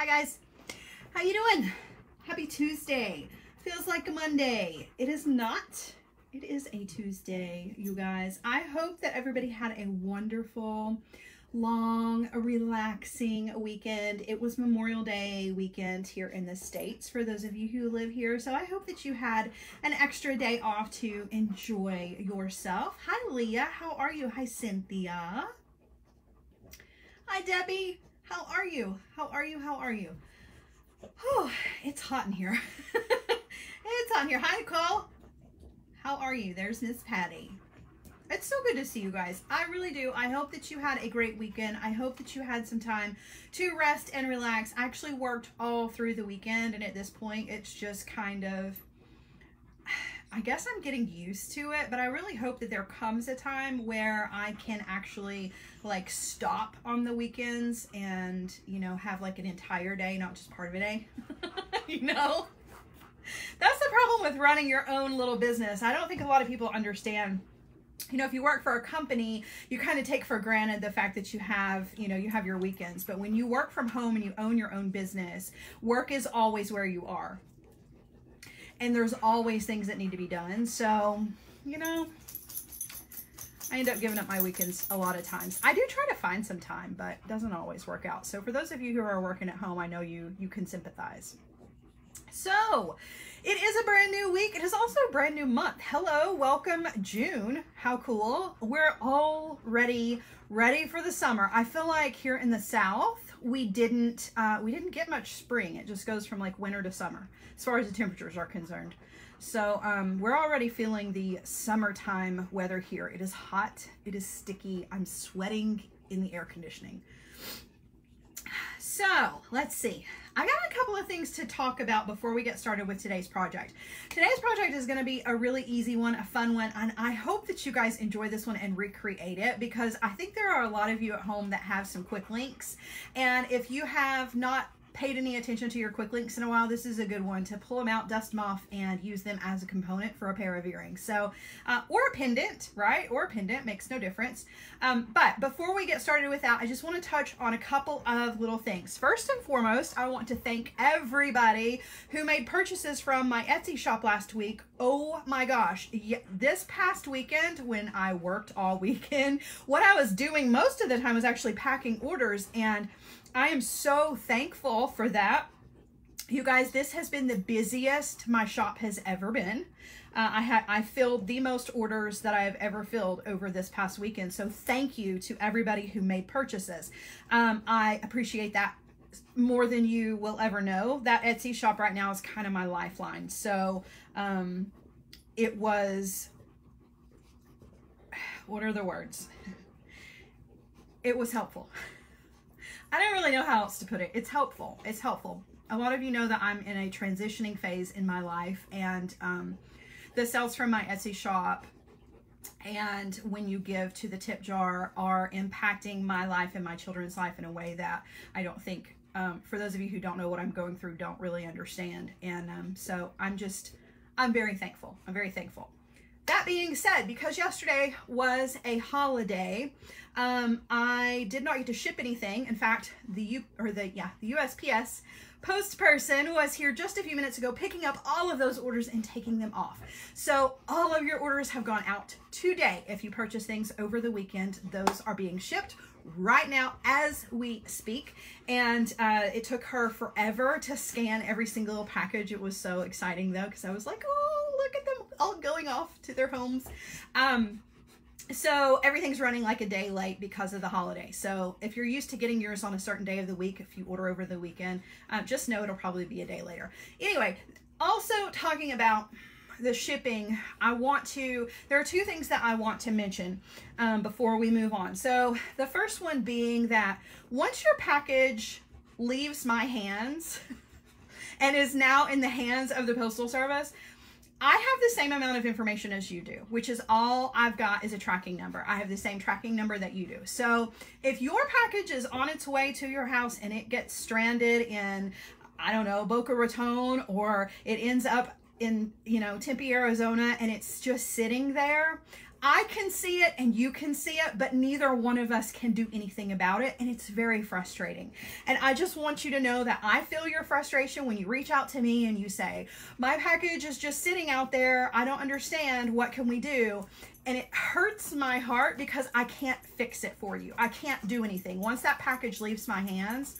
Hi guys, how you doing? Happy Tuesday. Feels like a Monday. It is not. It is a Tuesday, you guys. I hope that everybody had a wonderful, long, relaxing weekend. It was Memorial Day weekend here in the States for those of you who live here. So I hope that you had an extra day off to enjoy yourself. Hi, Leah. How are you? Hi, Cynthia. Hi, Debbie. How are you? How are you? How are you? Oh, it's hot in here. It's hot in here. Hi, Nicole. How are you? There's Miss Patty. It's so good to see you guys. I really do. I hope that you had a great weekend. I hope that you had some time to rest and relax. I actually worked all through the weekend, and at this point, it's just kind of, I guess I'm getting used to it, but I really hope that there comes a time where I can actually like stop on the weekends and, you know, have like an entire day, not just part of a day, you know? That's the problem with running your own little business. I don't think a lot of people understand. You know, if you work for a company, you kind of take for granted the fact that you have, you know, you have your weekends. But when you work from home and you own your own business, work is always where you are. And there's always things that need to be done. So, you know, I end up giving up my weekends a lot of times. I do try to find some time, but it doesn't always work out. So for those of you who are working at home, I know you can sympathize. So it is a brand new week. It is also a brand new month. Hello, welcome June. How cool. We're already ready for the summer. I feel like here in the South, we didn't get much spring. It just goes from like winter to summer as far as the temperatures are concerned. So we're already feeling the summertime weather here. It is hot. It is sticky. I'm sweating in the air conditioning. So let's see. I got a couple of things to talk about before we get started with today's project. Today's project is going to be a really easy one, a fun one, and I hope that you guys enjoy this one and recreate it, because I think there are a lot of you at home that have some quick links, and if you have not paid any attention to your quick links in a while, this is a good one to pull them out, dust them off, and use them as a component for a pair of earrings. So, or a pendant, right? Or a pendant, makes no difference. But before we get started with that, I just want to touch on a couple of little things. First and foremost, I want to thank everybody who made purchases from my Etsy shop last week. Oh my gosh, yeah, this past weekend when I worked all weekend, what I was doing most of the time was actually packing orders, and I am so thankful for that. You guys, this has been the busiest my shop has ever been. I filled the most orders that I have ever filled over this past weekend. So thank you to everybody who made purchases. I appreciate that more than you will ever know. That Etsy shop right now is kind of my lifeline. So it was, what are the words? It was helpful. I don't really know how else to put it. It's helpful. It's helpful. A lot of you know that I'm in a transitioning phase in my life, and the sales from my Etsy shop and when you give to the tip jar are impacting my life and my children's life in a way that I don't think, for those of you who don't know what I'm going through, don't really understand. And so I'm very thankful. I'm very thankful. That being said, because yesterday was a holiday, I did not get to ship anything. In fact, the USPS post person was here just a few minutes ago picking up all of those orders and taking them off. So all of your orders have gone out today. If you purchase things over the weekend, those are being shipped right now as we speak. And it took her forever to scan every single package. It was so exciting though, because I was like, oh, look at them all going off to their homes. So everything's running like a day late because of the holiday. So if you're used to getting yours on a certain day of the week, if you order over the weekend, just know it'll probably be a day later. Anyway, also talking about the shipping, there are two things that I want to mention before we move on. So the first one being that once your package leaves my hands and is now in the hands of the Postal Service, I have the same amount of information as you do, which is all I've got is a tracking number. I have the same tracking number that you do. So if your package is on its way to your house and it gets stranded in, I don't know, Boca Raton, or it ends up in, you know, Tempe, Arizona, and it's just sitting there, I can see it and you can see it, but neither one of us can do anything about it. And it's very frustrating. And I just want you to know that I feel your frustration when you reach out to me and you say, my package is just sitting out there. I don't understand. What can we do? And it hurts my heart because I can't fix it for you. I can't do anything. Once that package leaves my hands,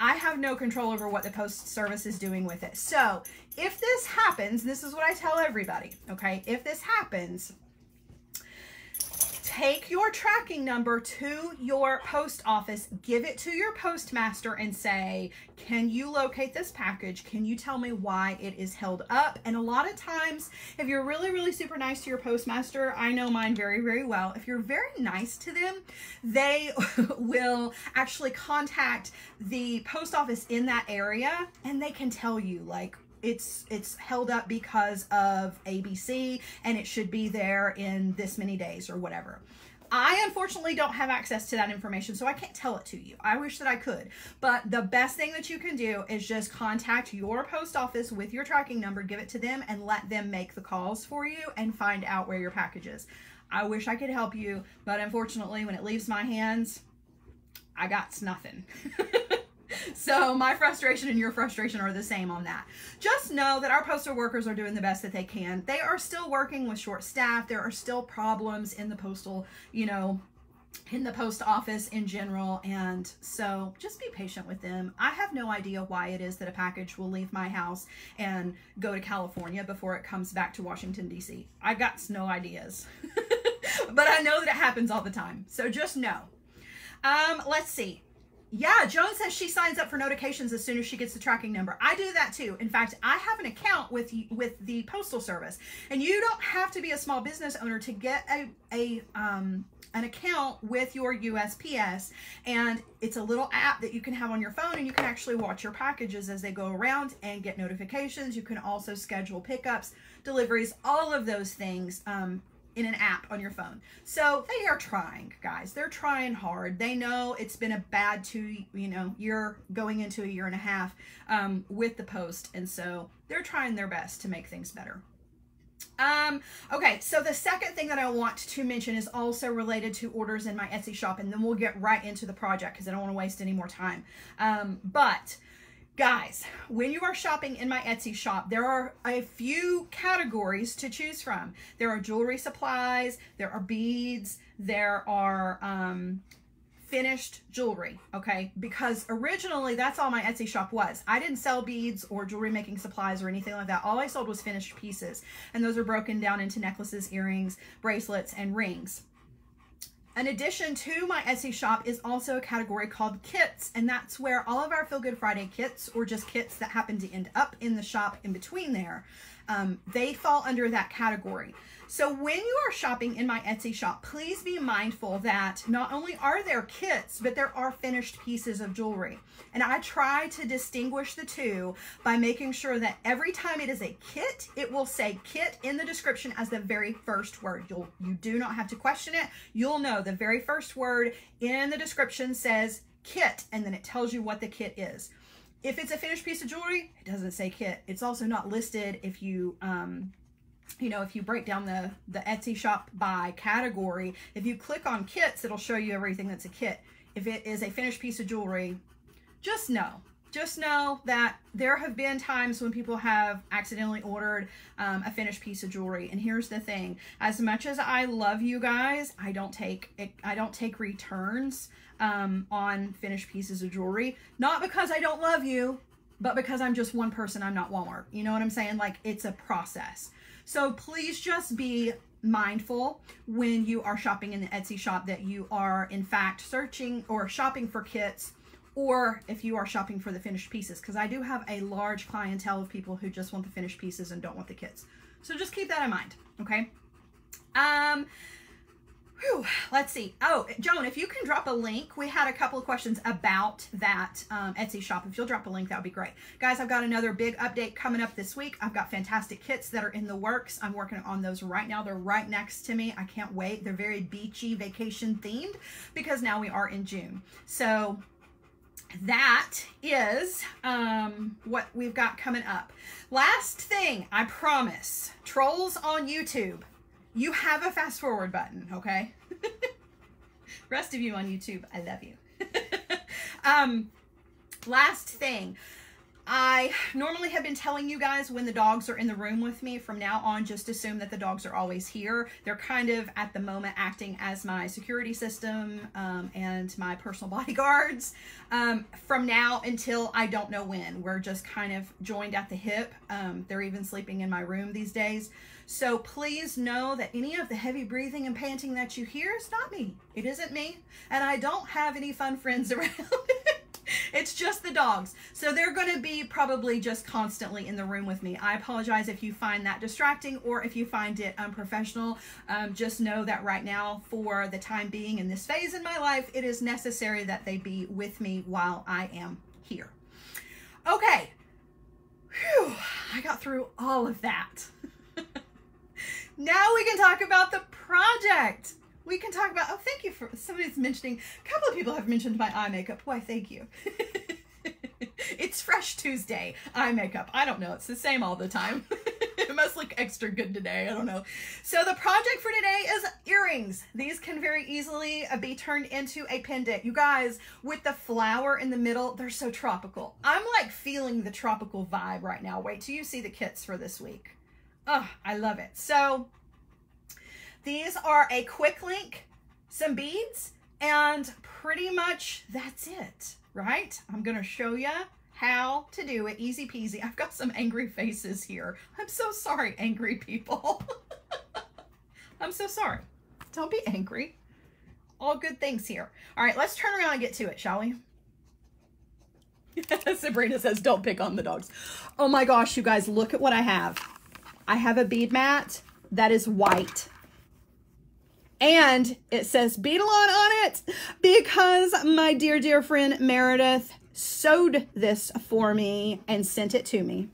I have no control over what the post service is doing with it. So if this happens, this is what I tell everybody, okay? If this happens, take your tracking number to your post office, give it to your postmaster and say, can you locate this package? Can you tell me why it is held up? And a lot of times, if you're really, really super nice to your postmaster, I know mine very, very well. If you're very nice to them, they will actually contact the post office in that area and they can tell you, like, it's held up because of ABC and it should be there in this many days or whatever. I unfortunately don't have access to that information, so I can't tell it to you. I wish that I could, but the best thing that you can do is just contact your post office with your tracking number, give it to them and let them make the calls for you and find out where your package is. I wish I could help you, but unfortunately when it leaves my hands, I got nothing. So my frustration and your frustration are the same on that. Just know that our postal workers are doing the best that they can. They are still working with short staff. There are still problems in the postal, you know, in the post office in general. And so just be patient with them. I have no idea why it is that a package will leave my house and go to California before it comes back to Washington, D.C. I got no ideas, but I know that it happens all the time. So just know. Let's see. Yeah, Joan says she signs up for notifications as soon as she gets the tracking number. I do that too. In fact, I have an account with the postal service, and you don't have to be a small business owner to get an account with your USPS, and it's a little app that you can have on your phone, and you can actually watch your packages as they go around and get notifications. You can also schedule pickups, deliveries, all of those things. In an app on your phone. So they are trying, guys. They're trying hard. They know it's been a bad year going into a year and a half with the post. And so they're trying their best to make things better. Okay, so the second thing that I want to mention is also related to orders in my Etsy shop, and then we'll get right into the project because I don't want to waste any more time. But guys, when you are shopping in my Etsy shop, there are a few categories to choose from. There are jewelry supplies, there are beads, there are finished jewelry, okay? Because originally that's all my Etsy shop was. I didn't sell beads or jewelry making supplies or anything like that. All I sold was finished pieces, and those are broken down into necklaces, earrings, bracelets, and rings. An addition to my Etsy shop is also a category called kits, and that's where all of our Feel Good Friday kits, or just kits that happen to end up in the shop in between there, they fall under that category. So when you are shopping in my Etsy shop, please be mindful that not only are there kits, but there are finished pieces of jewelry. And I try to distinguish the two by making sure that every time it is a kit, it will say kit in the description as the very first word. You do not have to question it. You'll know the very first word in the description says kit, and then it tells you what the kit is. If it's a finished piece of jewelry, it doesn't say kit. It's also not listed if you, you know, if you break down the Etsy shop by category. If you click on kits, it'll show you everything that's a kit. If it is a finished piece of jewelry, just know that there have been times when people have accidentally ordered a finished piece of jewelry. And here's the thing, as much as I love you guys, I don't take returns on finished pieces of jewelry, not because I don't love you, but because I'm just one person. I'm not Walmart. You know what I'm saying? Like, it's a process. So please just be mindful when you are shopping in the Etsy shop that you are in fact searching or shopping for kits, or if you are shopping for the finished pieces, because I do have a large clientele of people who just want the finished pieces and don't want the kits. So just keep that in mind, okay? Let's see. Oh, Joan, if you can drop a link, we had a couple of questions about that Etsy shop. If you'll drop a link, that would be great. Guys, I've got another big update coming up this week. I've got fantastic kits that are in the works. I'm working on those right now. They're right next to me. I can't wait. They're very beachy, vacation themed, because now we are in June. So that is what we've got coming up. Last thing, I promise, trolls on YouTube. You have a fast forward button, okay? Rest of you on YouTube, I love you. Last thing. I normally have been telling you guys when the dogs are in the room with me. From now on, just assume that the dogs are always here. They're kind of at the moment acting as my security system and my personal bodyguards. From now until I don't know when, we're just kind of joined at the hip. They're even sleeping in my room these days. So please know that any of the heavy breathing and panting that you hear is not me. It isn't me. And I don't have any fun friends around. It's just the dogs. So they're going to be probably just constantly in the room with me. I apologize if you find that distracting or if you find it unprofessional. Just know that right now, for the time being in this phase in my life, it is necessary that they be with me while I am here. Okay. Whew. I got through all of that. Now we can talk about the project. We can talk about, oh, thank you for, somebody's mentioning, a couple of people have mentioned my eye makeup. Why, thank you. It's Fresh Tuesday eye makeup. I don't know. It's the same all the time. It must look extra good today. I don't know. So the project for today is earrings. These can very easily be turned into a pendant. You guys, with the flower in the middle, they're so tropical. I'm like feeling the tropical vibe right now. Wait till you see the kits for this week. Oh, I love it. So these are a quick link, some beads, and pretty much that's it, right? I'm going to show you how to do it. Easy peasy. I've got some angry faces here. I'm so sorry, angry people. I'm so sorry. Don't be angry. All good things here. All right, let's turn around and get to it, shall we? Sabrina says, don't pick on the dogs. Oh my gosh, you guys, look at what I have. I have a bead mat that is white. And it says Beadalon on it because my dear, dear friend Meredith sewed this for me and sent it to me.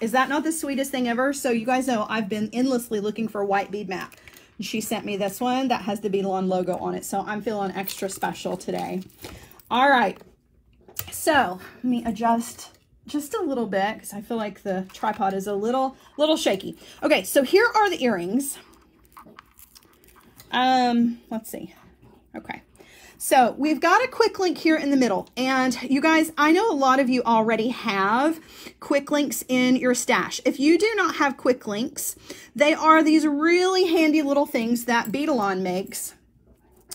Is that not the sweetest thing ever? So you guys know I've been endlessly looking for a white bead mat. She sent me this one that has the Beadalon logo on it. So I'm feeling extra special today. All right. So let me adjust just a little bit because I feel like the tripod is a little shaky. Okay. So here are the earrings. Let's see. Okay. So we've got a quick link here in the middle, and you guys, I know a lot of you already have quick links in your stash. If you do not have quick links, they are these really handy little things that Beadalon makes.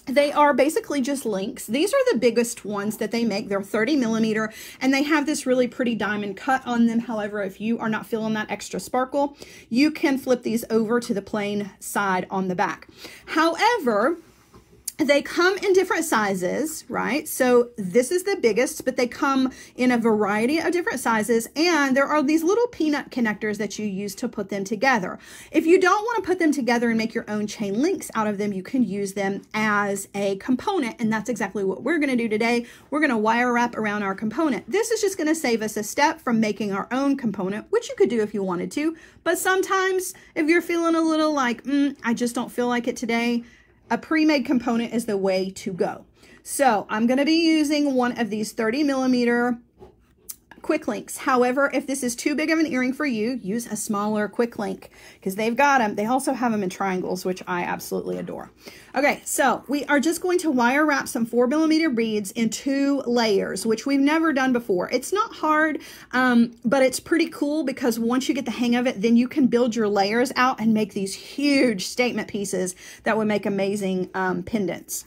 They are basically just links. These are the biggest ones that they make. They're 30 millimeter and they have this really pretty diamond cut on them. However, if you are not feeling that extra sparkle, you can flip these over to the plain side on the back. However, they come in different sizes, right? So this is the biggest, but they come in a variety of different sizes. And there are these little peanut connectors that you use to put them together. If you don't want to put them together and make your own chain links out of them, you can use them as a component. And that's exactly what we're going to do today. We're going to wire wrap around our component. This is just going to save us a step from making our own component, which you could do if you wanted to. But sometimes if you're feeling a little like, I just don't feel like it today, a pre-made component is the way to go. So I'm going to be using one of these 30 millimeter quick links. However, if this is too big of an earring for you, use a smaller quick link because they've got them. They also have them in triangles, which I absolutely adore. Okay, so we are just going to wire wrap some 4 millimeter beads in 2 layers, which we've never done before. It's not hard, but it's pretty cool because once you get the hang of it, then you can build your layers out and make these huge statement pieces that would make amazing pendants.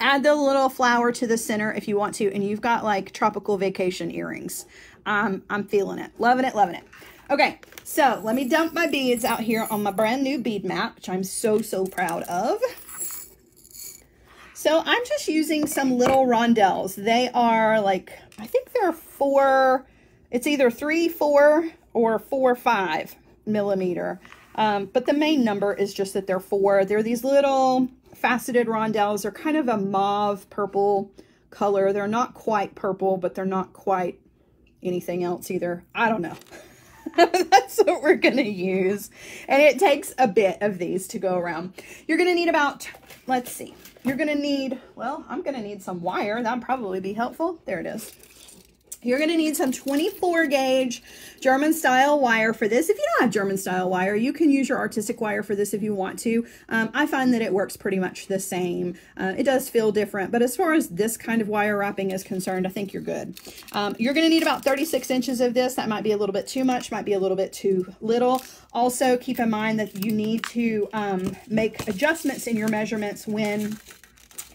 Add the little flower to the center if you want to, and you've got like tropical vacation earrings. I'm feeling it. Loving it, loving it. Okay, so let me dump my beads out here on my brand new bead mat, which I'm so, so proud of. So I'm just using some little rondelles. They are like, I think they're 4, it's either 3, 4, or 4, 5 millimeter. But the main number is just that they're 4. They're these little faceted rondelles. Are kind of a mauve purple color. They're not quite purple, but they're not quite anything else either. I don't know. That's what we're going to use. And it takes a bit of these to go around. You're going to need about, let's see, you're going to need, well, I'm going to need some wire. That'll probably be helpful. There it is. You're going to need some 24 gauge German style wire for this. If you don't have German style wire, you can use your artistic wire for this if you want to. I find that it works pretty much the same. It does feel different, but as far as this kind of wire wrapping is concerned, I think you're good. You're going to need about 36 inches of this. That might be a little bit too much, might be a little bit too little. Also, keep in mind that you need to make adjustments in your measurements when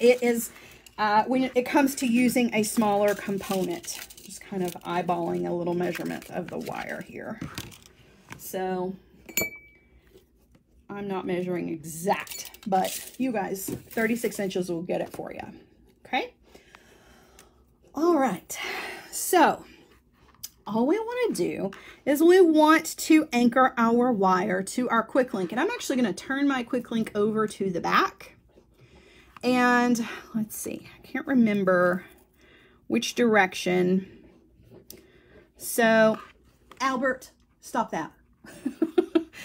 it is when it comes to using a smaller component. Just kind of eyeballing a little measurement of the wire here. So I'm not measuring exact, but you guys, 36 inches will get it for you. Okay. All right. So all we want to do is we want to anchor our wire to our quick link. And I'm actually going to turn my quick link over to the back. And let's see, I can't remember which direction. So, Albert, stop that.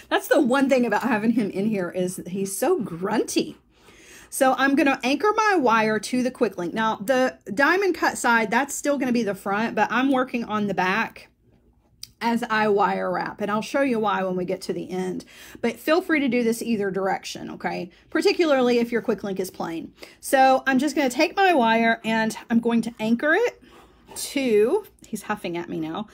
That's the one thing about having him in here is he's so grunty. So I'm going to anchor my wire to the quick link. Now, the diamond cut side, that's still going to be the front, but I'm working on the back as I wire wrap, and I'll show you why when we get to the end, but feel free to do this either direction, okay? Particularly if your quick link is plain. So I'm just gonna take my wire and I'm going to anchor it to, he's huffing at me now,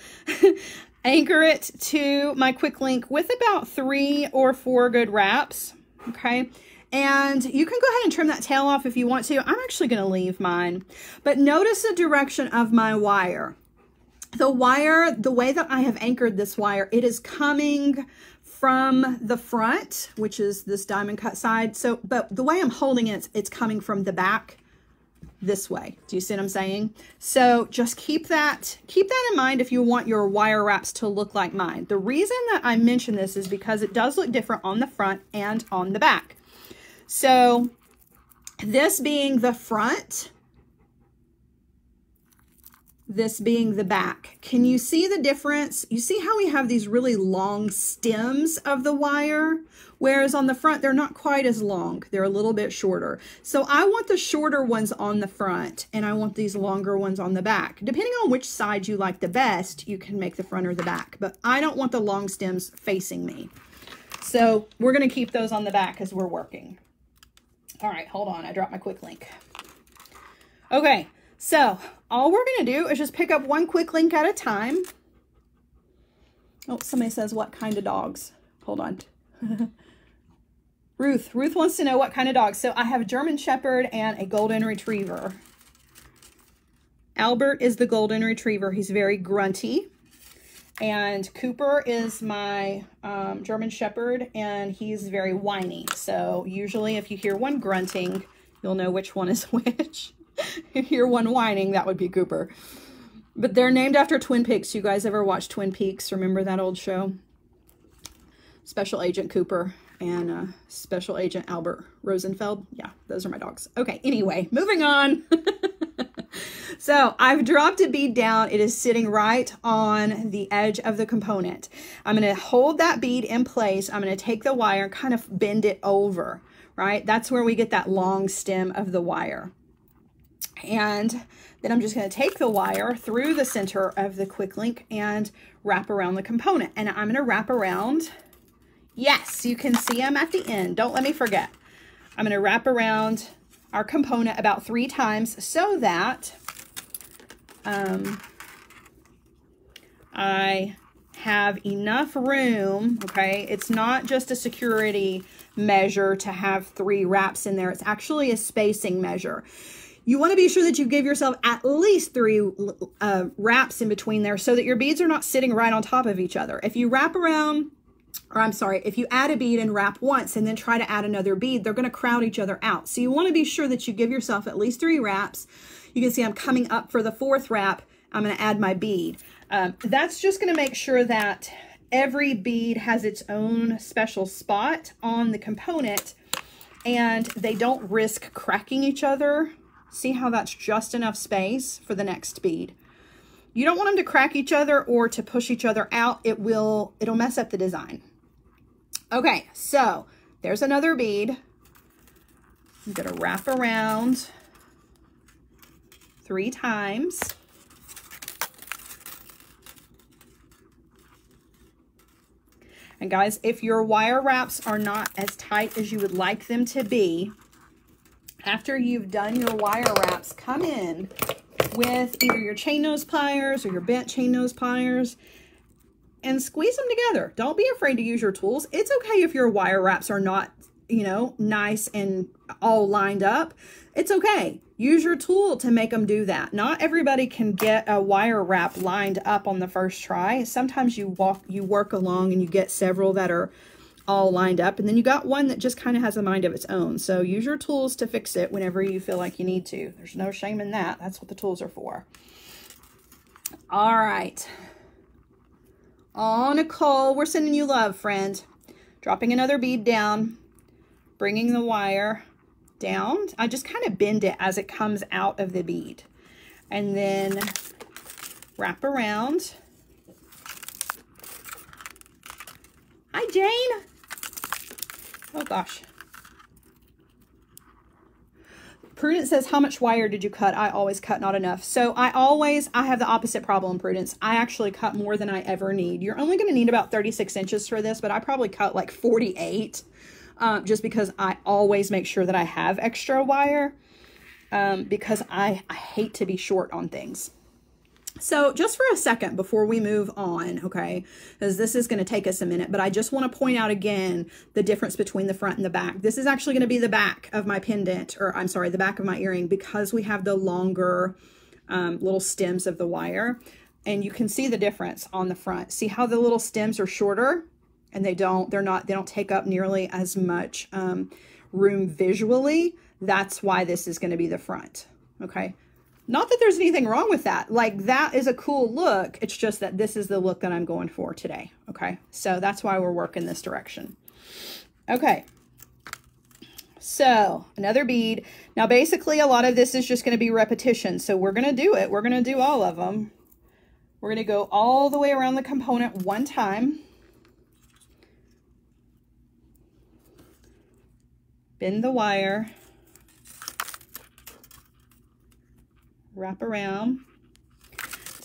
anchor it to my quick link with about 3 or 4 good wraps, okay? And you can go ahead and trim that tail off if you want to. I'm actually gonna leave mine, but notice the direction of my wire. The wire, the way that I have anchored this wire, it is coming from the front, which is this diamond cut side. So, but the way I'm holding it, it's coming from the back this way. Do you see what I'm saying? So just keep that in mind if you want your wire wraps to look like mine. The reason that I mention this is because it does look different on the front and on the back. So this being the front, this being the back. Can you see the difference? You see how we have these really long stems of the wire, whereas on the front, they're not quite as long. They're a little bit shorter. So I want the shorter ones on the front and I want these longer ones on the back. Depending on which side you like the best, you can make the front or the back, but I don't want the long stems facing me. So we're gonna keep those on the back as we're working. All right, hold on, I dropped my quick link. Okay. So all we're going to do is just pick up one quick link at a time. Oh, somebody says, what kind of dogs? Hold on. Ruth wants to know what kind of dogs. So I have a German Shepherd and a Golden Retriever. Albert is the Golden Retriever. He's very grunty. And Cooper is my German Shepherd, and he's very whiny. So usually if you hear one grunting, you'll know which one is which. If you hear one whining, that would be Cooper. But they're named after Twin Peaks. You guys ever watch Twin Peaks? Remember that old show? Special Agent Cooper and Special Agent Albert Rosenfeld. Yeah, those are my dogs. Okay, anyway, moving on. So I've dropped a bead down. It is sitting right on the edge of the component. I'm going to hold that bead in place. I'm going to take the wire and kind of bend it over, right? That's where we get that long stem of the wire. And then I'm just going to take the wire through the center of the quick link and wrap around the component. And I'm going to wrap around. Yes, you can see them at the end. Don't let me forget. I'm going to wrap around our component about 3 times so that I have enough room. Okay. It's not just a security measure to have 3 wraps in there. It's actually a spacing measure. You want to be sure that you give yourself at least 3 wraps in between there so that your beads are not sitting right on top of each other. If you wrap around, or I'm sorry, if you add a bead and wrap once and then try to add another bead, they're going to crowd each other out. So you want to be sure that you give yourself at least 3 wraps. You can see I'm coming up for the 4th wrap. I'm going to add my bead. That's just going to make sure that every bead has its own special spot on the component and they don't risk cracking each other. See how that's just enough space for the next bead. You don't want them to crack each other or to push each other out. It'll mess up the design. Okay, so there's another bead. I'm gonna wrap around 3 times. And guys, if your wire wraps are not as tight as you would like them to be, after you've done your wire wraps, come in with either your chain nose pliers or your bent chain nose pliers and squeeze them together. Don't be afraid to use your tools. It's okay if your wire wraps are not, you know, nice and all lined up. It's okay. Use your tool to make them do that. Not everybody can get a wire wrap lined up on the first try. Sometimes you work along and you get several that are all lined up, and then you got one that just kind of has a mind of its own. So use your tools to fix it whenever you feel like you need to. There's no shame in that. That's what the tools are for. All right. Oh, Nicole, we're sending you love, friend. Dropping another bead down, bringing the wire down. I just kind of bend it as it comes out of the bead, and then wrap around. Hi, Jane. Oh gosh. Prudence says, how much wire did you cut? I always cut not enough. So I have the opposite problem, Prudence. I actually cut more than I ever need. You're only going to need about 36 inches for this, but I probably cut like 48, just because I always make sure that I have extra wire, because I hate to be short on things. So just for a second before we move on, okay, because this is going to take us a minute, but I just want to point out again the difference between the front and the back. This is actually going to be the back of my pendant, or I'm sorry, the back of my earring, because we have the longer little stems of the wire, and you can see the difference on the front. See how the little stems are shorter, and they don't take up nearly as much room visually. That's why this is going to be the front, okay? Not that there's anything wrong with that. Like, that is a cool look. It's just that this is the look that I'm going for today. Okay. So that's why we're working this direction. Okay. So another bead. Now, basically a lot of this is just going to be repetition. So we're going to do it. We're going to do all of them. We're going to go all the way around the component one time. Bend the wire. Wrap around.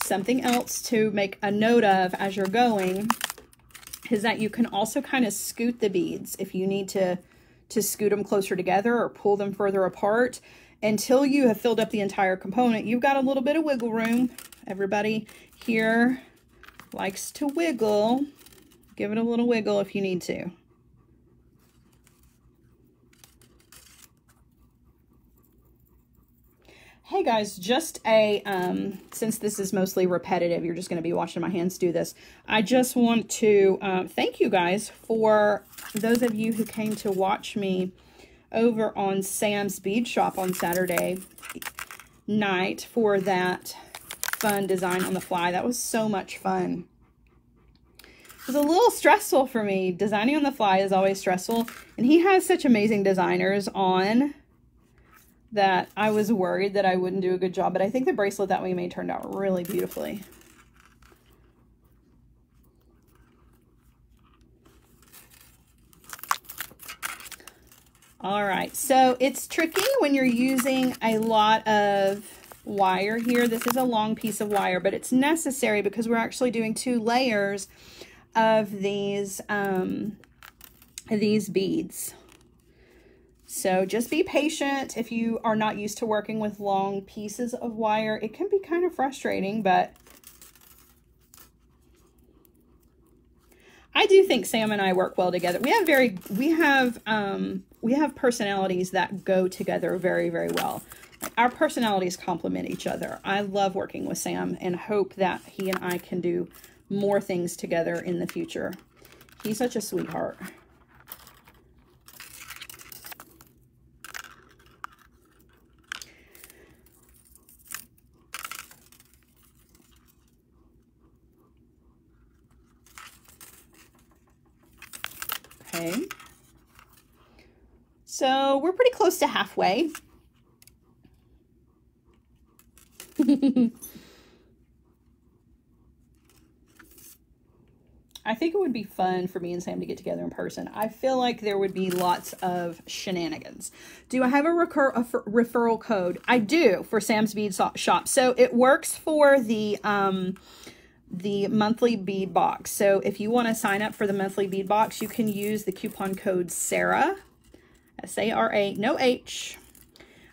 Something else to make a note of as you're going is that you can also kind of scoot the beads if you need to scoot them closer together or pull them further apart until you have filled up the entire component. You've got a little bit of wiggle room. Everybody here likes to wiggle. Give it a little wiggle if you need to. Hey guys, just a, since this is mostly repetitive, you're just going to be watching my hands do this. I just want to thank you guys for those of you who came to watch me over on Sam's Bead Shop on Saturday night for that fun design on the fly. That was so much fun. It was a little stressful for me. Designing on the fly is always stressful, and he has such amazing designers on that I was worried that I wouldn't do a good job, but I think the bracelet that we made turned out really beautifully. All right, so it's tricky when you're using a lot of wire here. This is a long piece of wire, but it's necessary because we're actually doing two layers of these beads. So just be patient. If you are not used to working with long pieces of wire, it can be kind of frustrating, but I do think Sam and I work well together. We have personalities that go together very, very well. Our personalities complement each other. I love working with Sam and hope that he and I can do more things together in the future. He's such a sweetheart. Okay. So we're pretty close to halfway. I think it would be fun for me and Sam to get together in person. I feel like there would be lots of shenanigans. Do I have a referral code? I do, for Sam's Bead Shop. So it works for the the monthly bead box. So if you want to sign up for the monthly bead box, you can use the coupon code Sarah, S-A-R-A, no H,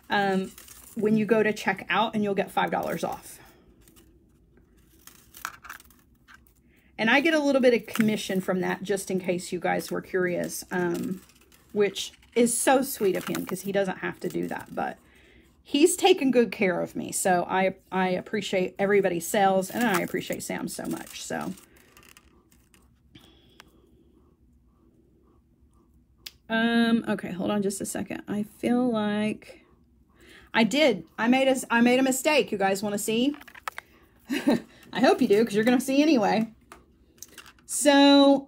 when you go to check out, and you'll get $5 off. And I get a little bit of commission from that, just in case you guys were curious, which is so sweet of him, because he doesn't have to do that, but he's taken good care of me. So I appreciate everybody's sales, and I appreciate Sam so much. So okay, hold on just a second. I feel like I made a mistake. You guys want to see? I hope you do, because you're going to see anyway. So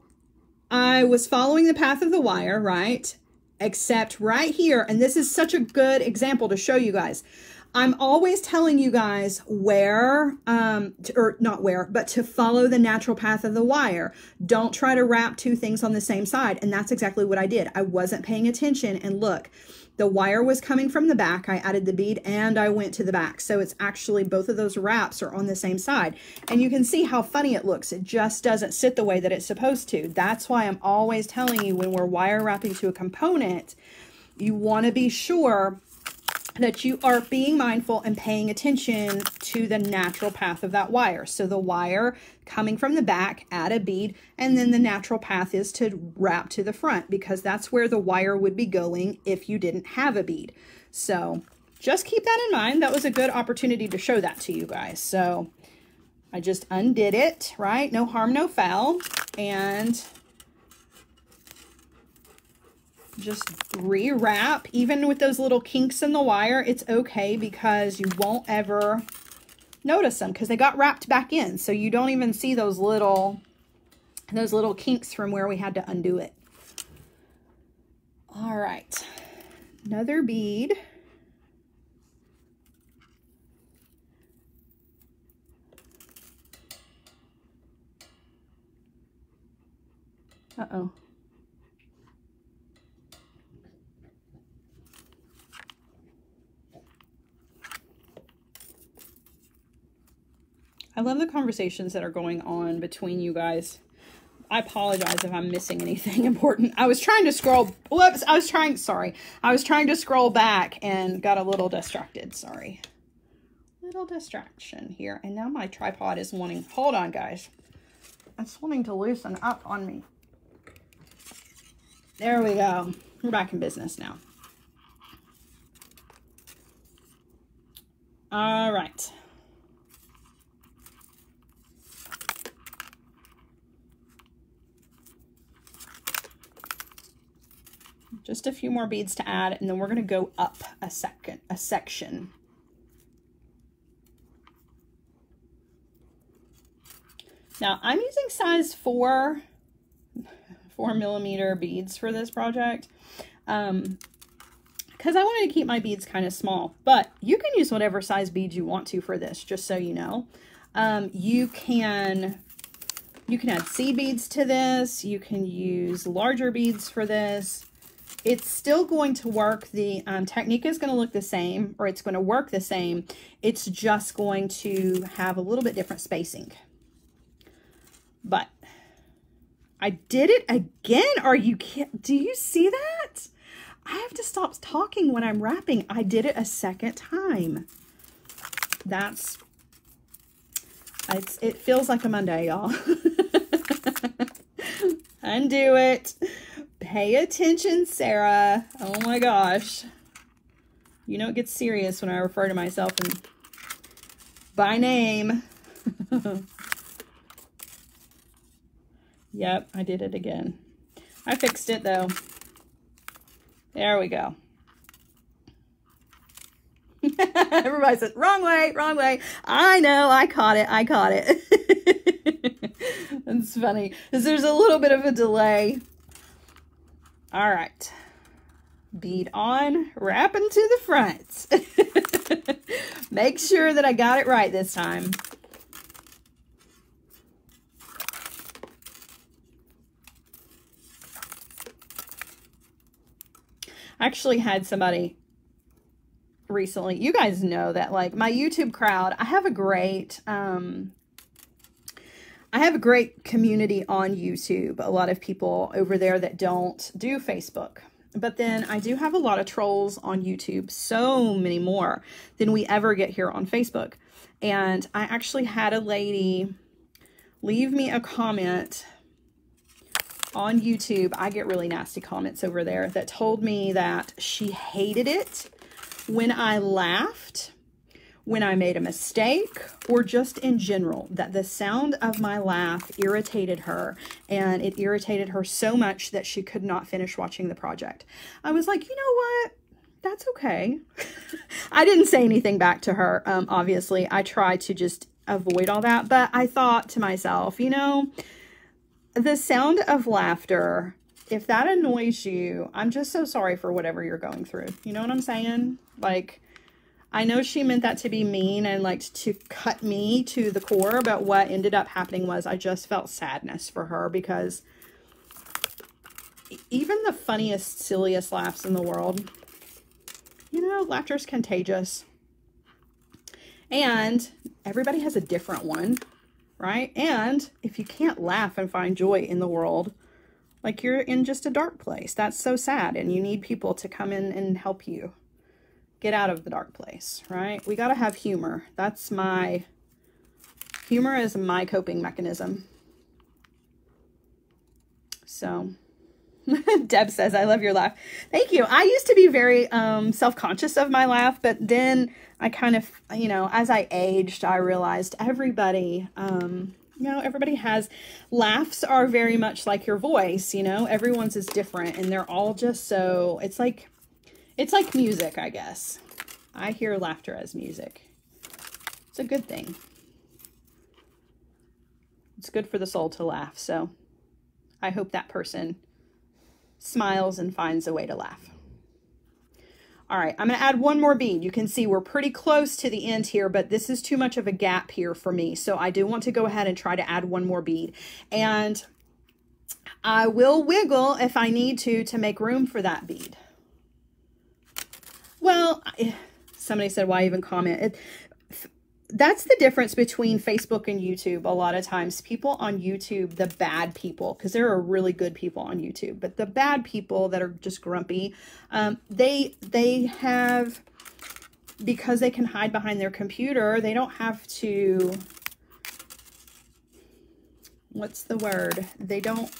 I was following the path of the wire, right? Except right here, and this is such a good example to show you guys. I'm always telling you guys where, but to follow the natural path of the wire. Don't try to wrap two things on the same side. And that's exactly what I did. I wasn't paying attention, and look, the wire was coming from the back. I added the bead and I went to the back. So it's actually both of those wraps are on the same side. And you can see how funny it looks. It just doesn't sit the way that it's supposed to. That's why I'm always telling you, when we're wire wrapping to a component, you want to be sure that you are being mindful and paying attention to the natural path of that wire. So the wire coming from the back, add a bead, and then the natural path is to wrap to the front, because that's where the wire would be going if you didn't have a bead. So just keep that in mind. That was a good opportunity to show that to you guys. So I just undid it, right? No harm, no foul. And just re-wrap. Even with those little kinks in the wire, it's okay, because you won't ever notice them, because they got wrapped back in. So you don't even see those little kinks from where we had to undo it. All right, another bead. Uh-oh. I love the conversations that are going on between you guys. I apologize if I'm missing anything important. I was trying to scroll. Whoops. I was trying to scroll back and got a little distracted. Sorry. Little distraction here. And now my tripod is wanting, hold on guys. It's wanting to loosen up on me. There we go. We're back in business now. All right. Just a few more beads to add, and then we're going to go up a section. Now I'm using size 4 millimeter beads for this project, because I wanted to keep my beads kind of small, but you can use whatever size bead you want to for this, just so you know. You can add C beads to this. You can use larger beads for this. It's still going to work. The technique is going to look the same, or it's going to work the same. It's just going to have a little bit different spacing. But I did it again. Are you kidding? Do you see that? I have to stop talking when I'm wrapping. I did it a second time. It feels like a Monday, y'all. Undo it. Pay attention, Sarah. Oh my gosh. You know it gets serious when I refer to myself by name. Yep, I did it again. I fixed it though. There we go. Everybody said, wrong way, wrong way. I know, I caught it, I caught it. That's funny, because there's a little bit of a delay. All right, bead on, wrapping to the front. Make sure that I got it right this time. I actually had somebody recently, you guys know that, like, my YouTube crowd, I have a great I have a great community on YouTube, a lot of people over there that don't do Facebook. But then I do have a lot of trolls on YouTube, so many more than we ever get here on Facebook. And I actually had a lady leave me a comment on YouTube. I get really nasty comments over there that told me that she hated it when I laughed, when I made a mistake, or just in general, that the sound of my laugh irritated her, and it irritated her so much that she could not finish watching the project. I was like, you know what? That's okay. I didn't say anything back to her. Obviously, I tried to just avoid all that, but I thought to myself, you know, the sound of laughter, if that annoys you, I'm just so sorry for whatever you're going through. You know what I'm saying? Like, I know she meant that to be mean and like to cut me to the core, but what ended up happening was I just felt sadness for her, because even the funniest, silliest laughs in the world, you know, laughter's contagious. And everybody has a different one, right? And if you can't laugh and find joy in the world, like, you're in just a dark place. That's so sad, and you need people to come in and help you get out of the dark place, right? We gotta have humor. That's my, humor is my coping mechanism. So, Deb says, I love your laugh. Thank you. I used to be very self-conscious of my laugh, but then I kind of, you know, as I aged, I realized everybody, you know, everybody has, laughs are very much like your voice, you know, everyone's is different, and they're all just so, it's like music, I guess. I hear laughter as music. It's a good thing. It's good for the soul to laugh. So I hope that person smiles and finds a way to laugh. All right, I'm gonna add one more bead. You can see we're pretty close to the end here, but this is too much of a gap here for me. So I do want to go ahead and try to add one more bead. And I will wiggle if I need to make room for that bead. Well, somebody said, why even comment? That's the difference between Facebook and YouTube. A lot of times people on YouTube, the bad people, because there are really good people on YouTube, but the bad people that are just grumpy, they have, because they can hide behind their computer, they don't have to, what's the word? They don't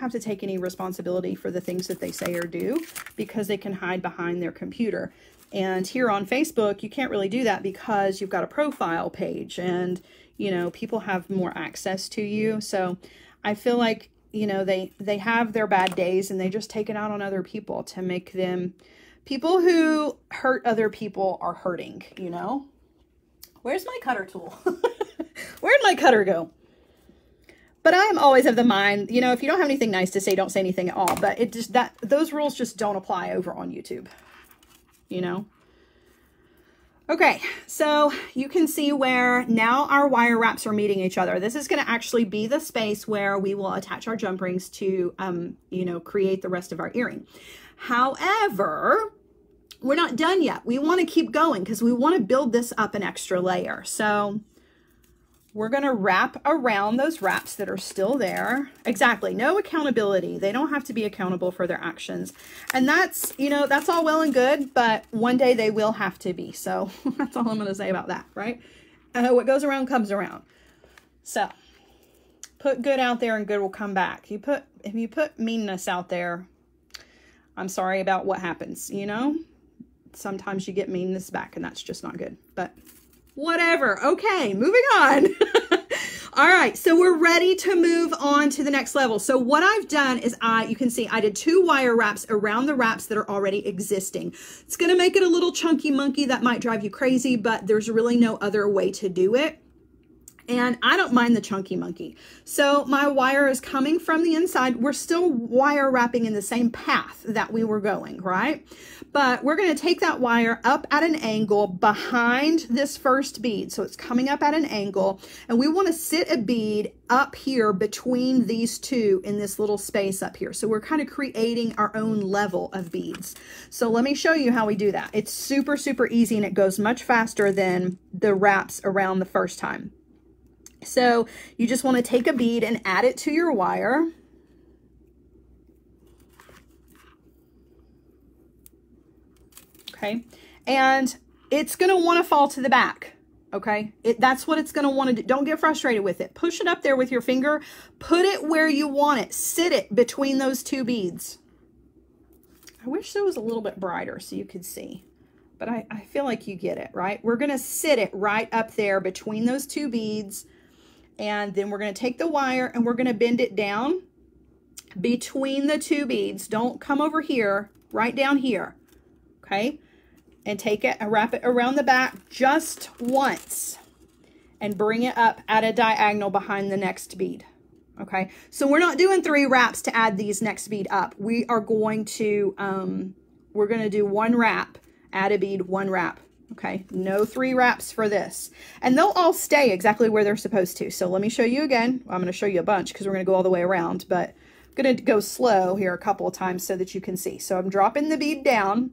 have to take any responsibility for the things that they say or do, because they can hide behind their computer. And here on Facebook, you can't really do that because you've got a profile page and, you know, people have more access to you. So I feel like, you know, they have their bad days and they just take it out on other people to make them, people who hurt other people are hurting, you know? Where's my cutter tool? Where'd my cutter go? But I am always of the mind, you know, if you don't have anything nice to say, don't say anything at all. But it just, that, those rules just don't apply over on YouTube, you know? Okay, so you can see where now our wire wraps are meeting each other. This is going to actually be the space where we will attach our jump rings to, you know, create the rest of our earring. However, we're not done yet. We want to keep going because we want to build this up an extra layer. So we're going to wrap around those wraps that are still there. Exactly. No accountability. They don't have to be accountable for their actions. And that's, you know, that's all well and good, but one day they will have to be. So that's all I'm going to say about that, right? What goes around comes around. So put good out there and good will come back. You put, if you put meanness out there, I'm sorry about what happens, you know? Sometimes you get meanness back and that's just not good, but whatever. Okay, moving on. All right, so we're ready to move on to the next level. So what I've done is you can see I did 2 wire wraps around the wraps that are already existing. It's going to make it a little chunky monkey that might drive you crazy, but there's really no other way to do it. And I don't mind the chunky monkey. So my wire is coming from the inside. We're still wire wrapping in the same path that we were going, right? But we're going to take that wire up at an angle behind this first bead. So it's coming up at an angle, and we want to sit a bead up here between these two in this little space up here. So we're kind of creating our own level of beads. So let me show you how we do that. It's super, super easy, and it goes much faster than the wraps around the first time. So you just want to take a bead and add it to your wire. Okay. And it's going to want to fall to the back. Okay. That's what it's going to want to do. Don't get frustrated with it. Push it up there with your finger. Put it where you want it. Sit it between those two beads. I wish it was a little bit brighter so you could see, but I feel like you get it, right? We're going to sit it right up there between those two beads, and then we're going to take the wire and we're going to bend it down between the two beads. Don't come over here, right down here. Okay. And take it and wrap it around the back just once and bring it up at a diagonal behind the next bead. Okay, so we're not doing three wraps to add these next bead up. We are going to, we're going to do one wrap, add a bead, one wrap. Okay, no three wraps for this. And they'll all stay exactly where they're supposed to. So let me show you again. Well, I'm going to show you a bunch because we're going to go all the way around, but I'm going to go slow here a couple of times so that you can see. So I'm dropping the bead down,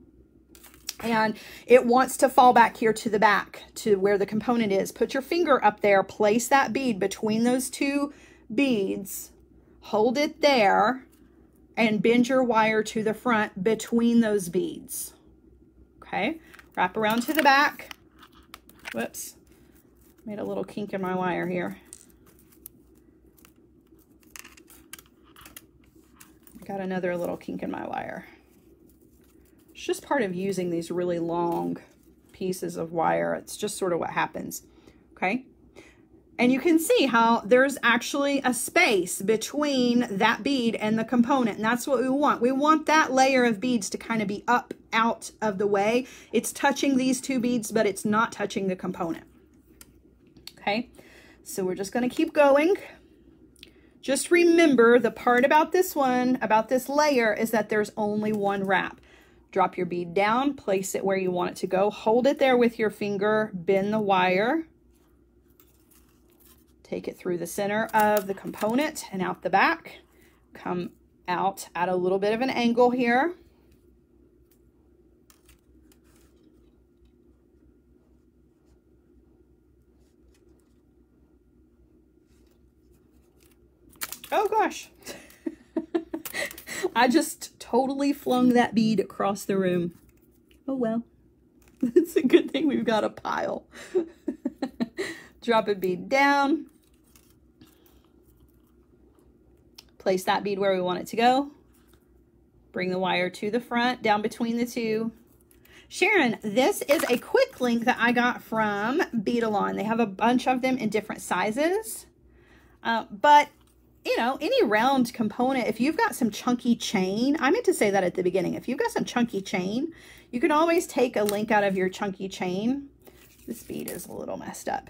and it wants to fall back here to the back to where the component is. Put your finger up there, place that bead between those two beads, hold it there, and bend your wire to the front between those beads. Okay, wrap around to the back. Whoops, made a little kink in my wire here. Got another little kink in my wire. It's just part of using these really long pieces of wire. It's just sort of what happens. Okay. And you can see how there's actually a space between that bead and the component. And that's what we want. We want that layer of beads to kind of be up out of the way. It's touching these two beads, but it's not touching the component. Okay. So we're just going to keep going. Just remember the part about this one, about this layer, is that there's only one wrap. Drop your bead down, place it where you want it to go. Hold it there with your finger, bend the wire. Take it through the center of the component and out the back. Come out at a little bit of an angle here. Oh gosh, I just totally flung that bead across the room. Oh well, it's a good thing we've got a pile. Drop a bead down. Place that bead where we want it to go. Bring the wire to the front, down between the two. Sharon, this is a quick link that I got from Beadalon. They have a bunch of them in different sizes. But, you know, any round component, if you've got some chunky chain, I meant to say that at the beginning. If you've got some chunky chain, you can always take a link out of your chunky chain. This bead is a little messed up.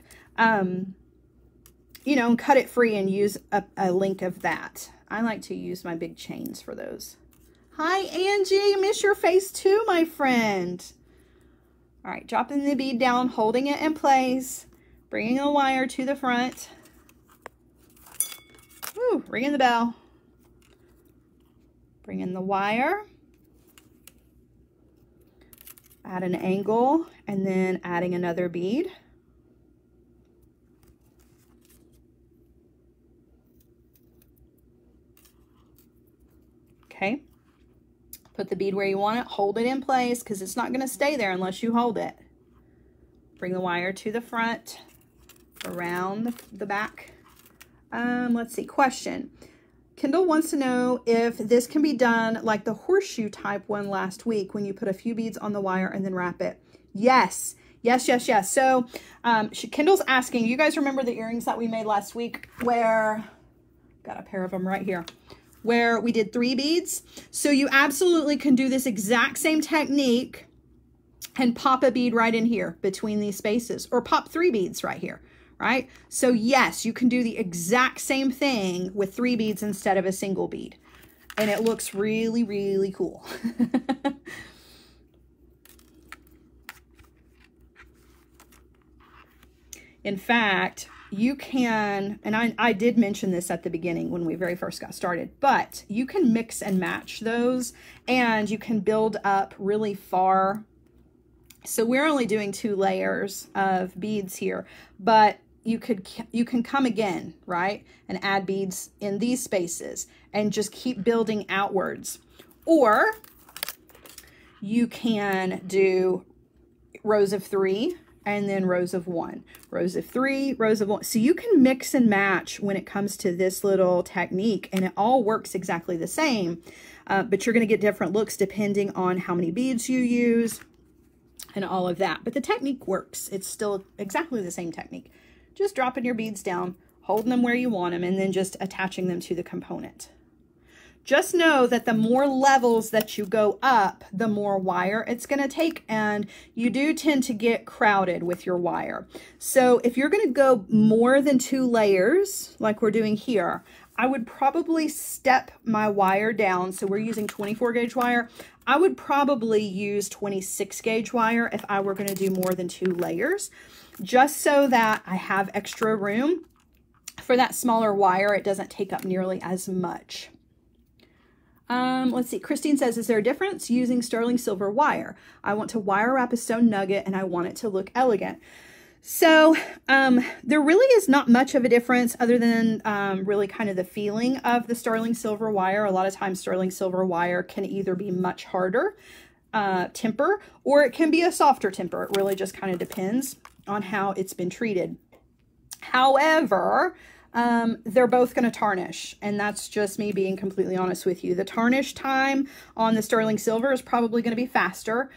You know, and cut it free and use a link of that. I like to use my big chains for those. Hi, Angie. Miss your face too, my friend. All right, dropping the bead down, holding it in place, bringing a wire to the front. Ooh, ringing the bell. Bring in the wire. Add an angle, and then adding another bead. Okay, put the bead where you want it, hold it in place because it's not going to stay there unless you hold it. Bring the wire to the front, around the back. Let's see, question. Kendall wants to know if this can be done like the horseshoe type one last week when you put a few beads on the wire and then wrap it. Yes. Yes, yes, yes. So Kendall's asking, you guys remember the earrings that we made last week where, got a pair of them right here, where we did three beads. So you absolutely can do this exact same technique and pop a bead right in here between these spaces, or pop three beads right here, right? So yes, you can do the exact same thing with three beads instead of a single bead. And it looks really, really cool. In fact, you can, and I did mention this at the beginning when we very first got started, but you can mix and match those and you can build up really far. So we're only doing two layers of beads here, but you can come again, right? And add beads in these spaces and just keep building outwards. Or you can do rows of 3 and then rows of 1, rows of 3, rows of 1. So you can mix and match when it comes to this little technique, and it all works exactly the same, but you're going to get different looks depending on how many beads you use and all of that. But the technique works. It's still exactly the same technique. Just dropping your beads down, holding them where you want them, and then just attaching them to the component. Just know that the more levels that you go up, the more wire it's going to take, and you do tend to get crowded with your wire. So if you're going to go more than 2 layers, like we're doing here, I would probably step my wire down. So we're using 24 gauge wire. I would probably use 26 gauge wire if I were going to do more than 2 layers, just so that I have extra room for that smaller wire. It doesn't take up nearly as much. Let's see. Christine says, is there a difference using sterling silver wire? I want to wire wrap a stone nugget and I want it to look elegant. So there really is not much of a difference other than really kind of the feeling of the sterling silver wire. A lot of times sterling silver wire can either be much harder temper, or it can be a softer temper. It really just kind of depends on how it's been treated. However, they're both going to tarnish, and that's just me being completely honest with you. The tarnish time on the sterling silver is probably going to be faster,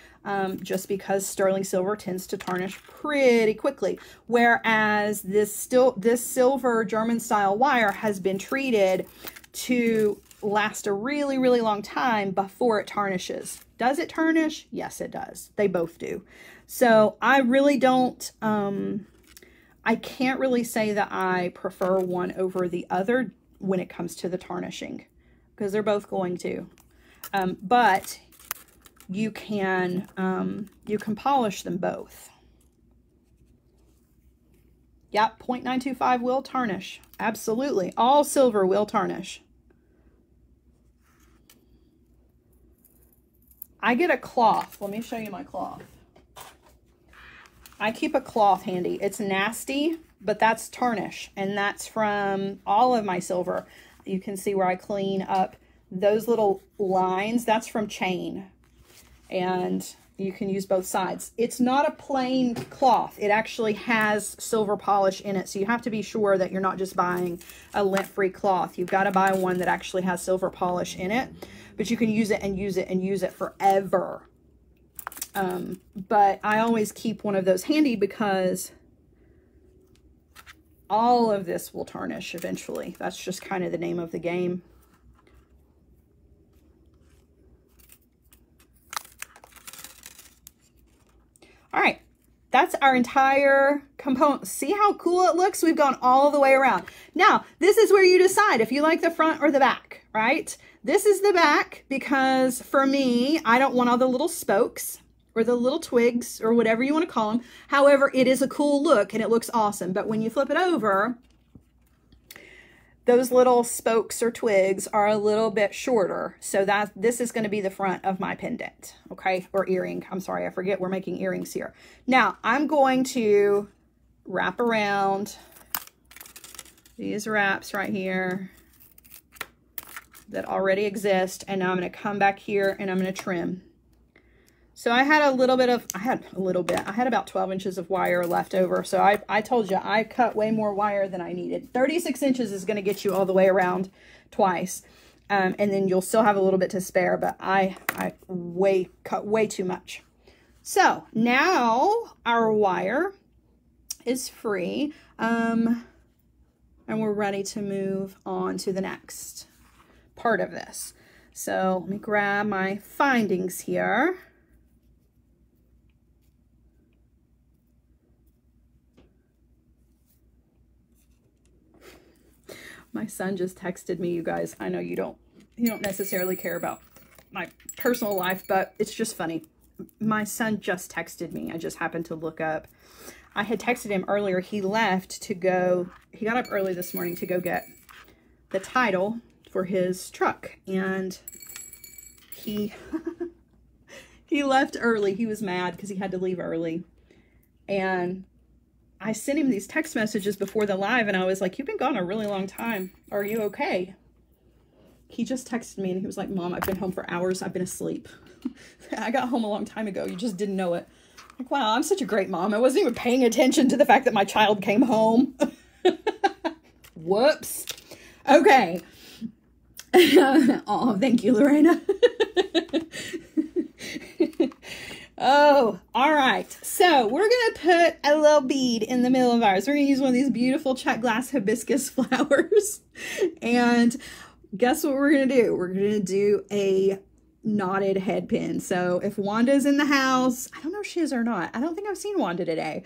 just because sterling silver tends to tarnish pretty quickly, whereas this silver German style wire has been treated to last a really, really long time before it tarnishes. Does it tarnish? Yes, it does. They both do. So I really don't, I can't really say that I prefer one over the other when it comes to the tarnishing, because they're both going to. But you can polish them both. Yep, 0.925 will tarnish. Absolutely. All silver will tarnish. I get a cloth. Let me show you my cloth. I keep a cloth handy. It's nasty, but that's tarnish, and that's from all of my silver. You can see where I clean up those little lines. That's from chain, and you can use both sides. It's not a plain cloth. It actually has silver polish in it, so you have to be sure that you're not just buying a lint-free cloth. You've got to buy one that actually has silver polish in it, but you can use it and use it and use it forever. But I always keep one of those handy because all of this will tarnish eventually. That's just kind of the name of the game. All right. That's our entire component. See how cool it looks? We've gone all the way around. Now, this is where you decide if you like the front or the back, right? This is the back because for me, I don't want all the little spokes or the little twigs or whatever you want to call them. However, it is a cool look and it looks awesome. But when you flip it over, those little spokes or twigs are a little bit shorter. So that this is going to be the front of my pendant, okay? Or earring. I'm sorry, I forget we're making earrings here. Now, I'm going to wrap around these wraps right here that already exist. And now I'm going to come back here and I'm going to trim. So I had I had about 12 inches of wire left over. So I told you I cut way more wire than I needed. 36 inches is going to get you all the way around twice. And then you'll still have a little bit to spare, but I cut way too much. So now our wire is free. And we're ready to move on to the next part of this. So let me grab my findings here. My son just texted me, you guys. I know you don't necessarily care about my personal life, but it's just funny. My son just texted me. I just happened to look up. I had texted him earlier. He left to go. He got up early this morning to go get the title for his truck, and he left early. He was mad because he had to leave early, and I sent him these text messages before the live, and I was like, you've been gone a really long time. Are you okay? He just texted me, and he was like, Mom, I've been home for hours. I've been asleep. I got home a long time ago. You just didn't know it. Like, wow, I'm such a great mom. I wasn't even paying attention to the fact that my child came home. Whoops. Okay. Oh, thank you, Lorena. Oh, all right. So we're going to put a little bead in the middle of ours. We're going to use one of these beautiful Czech glass hibiscus flowers. And guess what we're going to do? We're going to do a knotted head pin. So if Wanda's in the house, I don't know if she is or not. I don't think I've seen Wanda today,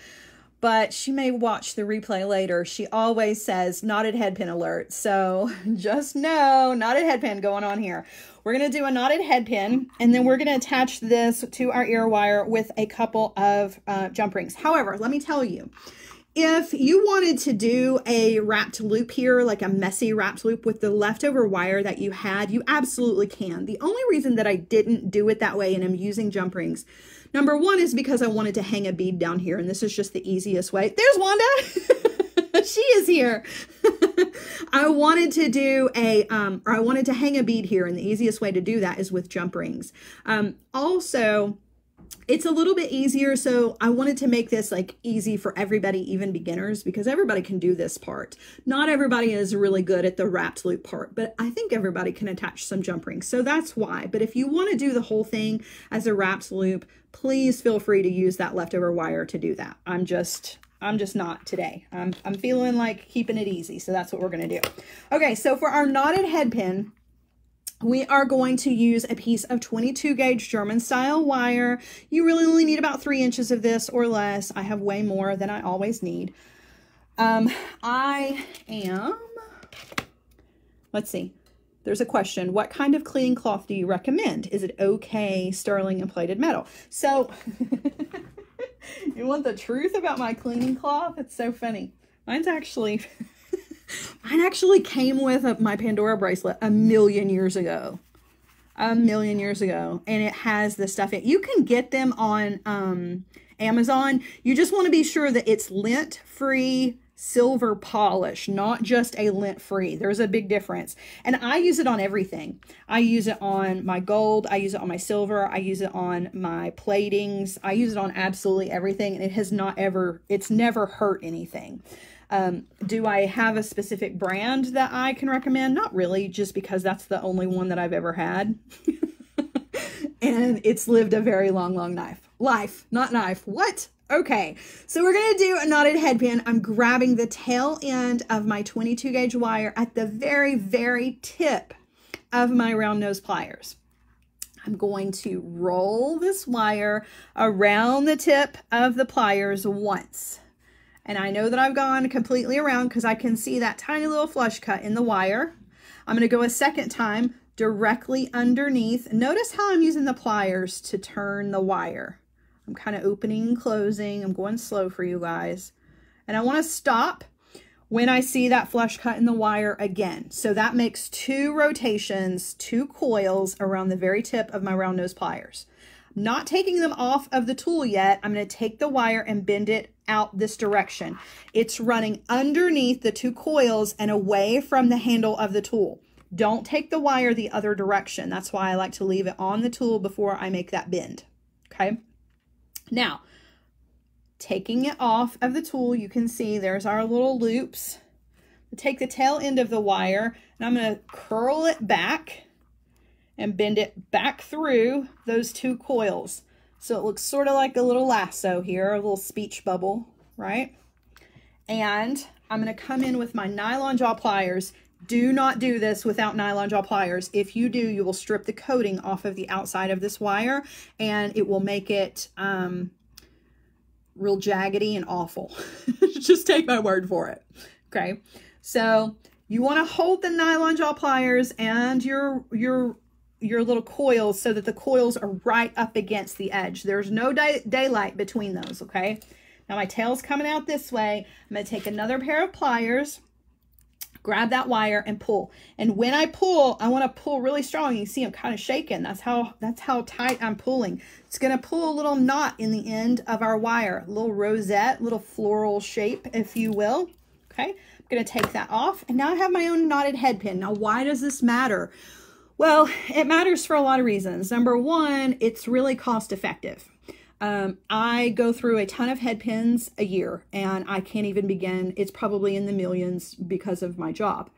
but she may watch the replay later. She always says knotted head pin alert. So just know, knotted head pin going on here. We're going to do a knotted head pin, and then we're going to attach this to our ear wire with a couple of jump rings. However, let me tell you, if you wanted to do a wrapped loop here, like a messy wrapped loop with the leftover wire that you had, you absolutely can. The only reason that I didn't do it that way and I'm using jump rings, number one, is because I wanted to hang a bead down here, and this is just the easiest way. There's Wanda. She is here. I wanted to do a, or I wanted to hang a bead here, and the easiest way to do that is with jump rings. Also, it's a little bit easier, so I wanted to make this like easy for everybody, even beginners, because everybody can do this part. Not everybody is really good at the wrapped loop part, but I think everybody can attach some jump rings, so that's why. But if you want to do the whole thing as a wrapped loop, please feel free to use that leftover wire to do that. I'm just not today. I'm feeling like keeping it easy, so that's what we're going to do. Okay, so for our knotted head pin, we are going to use a piece of 22 gauge German style wire. You really only need about 3 inches of this or less. I have way more than I always need. Let's see, there's a question. What kind of clean cloth do you recommend? Is it okay, sterling, and plated metal? So you want the truth about my cleaning cloth? It's so funny. Mine's actually... mine actually came with my Pandora bracelet a million years ago. And it has the stuff in it. You can get them on Amazon. You just want to be sure that it's lint-free silver polish, not just a lint-free. There's a big difference. And I use it on everything. I use it on my gold. I use it on my silver. I use it on my platings. I use it on absolutely everything. And it has not ever, it's never hurt anything. Do I have a specific brand that I can recommend? Not really, just because that's the only one that I've ever had. And it's lived a very long, long life, not knife. What? Okay. So we're going to do a knotted head pin. I'm grabbing the tail end of my 22 gauge wire at the very, very tip of my round nose pliers. I'm going to roll this wire around the tip of the pliers once. And I know that I've gone completely around because I can see that tiny little flush cut in the wire. I'm going to go a second time directly underneath. Notice how I'm using the pliers to turn the wire. I'm kind of opening and closing. I'm going slow for you guys. And I want to stop when I see that flush cut in the wire again. So that makes two rotations, two coils around the very tip of my round nose pliers. Not taking them off of the tool yet. I'm going to take the wire and bend it out this direction. It's running underneath the two coils and away from the handle of the tool. Don't take the wire the other direction. That's why I like to leave it on the tool before I make that bend. Okay. Now, taking it off of the tool, you can see there's our little loops. Take the tail end of the wire, and I'm going to curl it back and bend it back through those two coils. So it looks sort of like a little lasso here, a little speech bubble, right? And I'm gonna come in with my nylon jaw pliers. Do not do this without nylon jaw pliers. If you do, you will strip the coating off of the outside of this wire, and it will make it real jaggedy and awful. Just take my word for it, okay? So you wanna hold the nylon jaw pliers and your little coils so that the coils are right up against the edge. There's no daylight between those, okay? Now my tail's coming out this way. I'm gonna take another pair of pliers. grab that wire and pull. And when I pull, I want to pull really strong. You see I'm kind of shaking. That's how tight I'm pulling. It's going to pull a little knot in the end of our wire, a little rosette, little floral shape, if you will. Okay, I'm going to take that off. And now I have my own knotted head pin. Now, why does this matter? Well, it matters for a lot of reasons. Number one, it's really cost effective. I go through a ton of head pins a year, and I can't even begin. It's probably in the millions because of my job.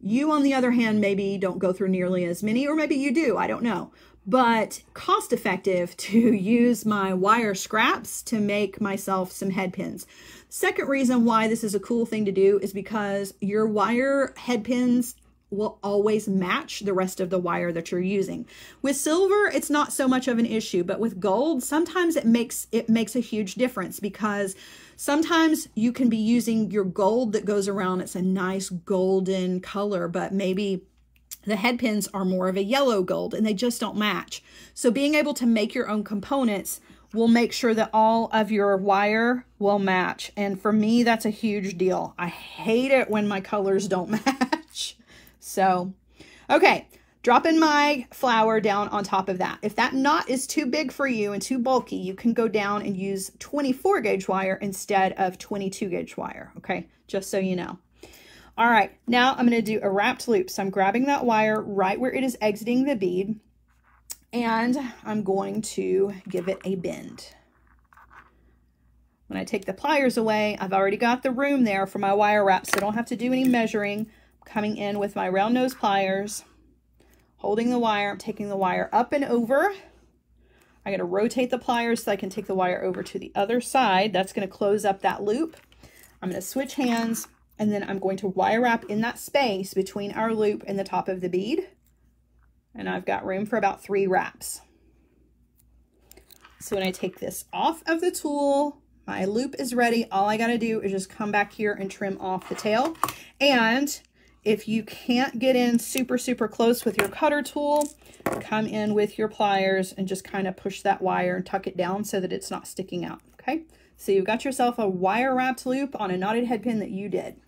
You, on the other hand, maybe don't go through nearly as many, or maybe you do, I don't know. But cost effective to use my wire scraps to make myself some head pins. Second reason why this is a cool thing to do is because your wire head pins will always match the rest of the wire that you're using. With silver, it's not so much of an issue, but with gold, sometimes it makes a huge difference, because sometimes you can be using your gold that goes around. It's a nice golden color, but maybe the head pins are more of a yellow gold and they just don't match. So being able to make your own components will make sure that all of your wire will match. And for me, that's a huge deal. I hate it when my colors don't match. So, okay, dropping my flower down on top of that. If that knot is too big for you and too bulky, you can go down and use 24 gauge wire instead of 22 gauge wire, okay? Just so you know. All right, now I'm gonna do a wrapped loop. So I'm grabbing that wire right where it is exiting the bead, and I'm going to give it a bend. When I take the pliers away, I've already got the room there for my wire wrap, so I don't have to do any measuring. Coming in with my round nose pliers, holding the wire, I'm taking the wire up and over. I'm going to rotate the pliers so I can take the wire over to the other side. That's going to close up that loop. I'm going to switch hands, and then I'm going to wire wrap in that space between our loop and the top of the bead. And I've got room for about 3 wraps. So when I take this off of the tool, my loop is ready. All I got to do is just come back here and trim off the tail. And if you can't get in super, super close with your cutter tool, come in with your pliers and just kind of push that wire and tuck it down so that it's not sticking out, okay? So you've got yourself a wire wrapped loop on a knotted head pin that you did.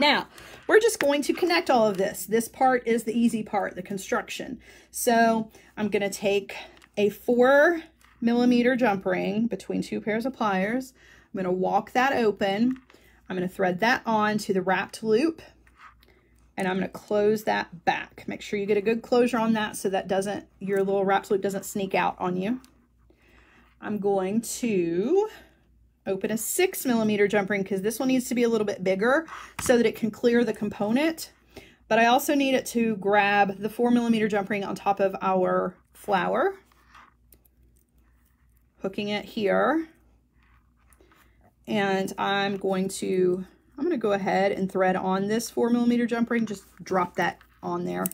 Now, we're just going to connect all of this. This part is the easy part, the construction. So I'm gonna take a 4mm jump ring between 2 pairs of pliers. I'm gonna walk that open. I'm gonna thread that on to the wrapped loop. And I'm going to close that back. Make sure you get a good closure on that so that doesn't, your little wrap loop doesn't sneak out on you. I'm going to open a 6mm jump ring because this one needs to be a little bit bigger so that it can clear the component. But I also need it to grab the 4mm jump ring on top of our flower, hooking it here. And I'm going to go ahead and thread on this 4mm jump ring. Just drop that on there.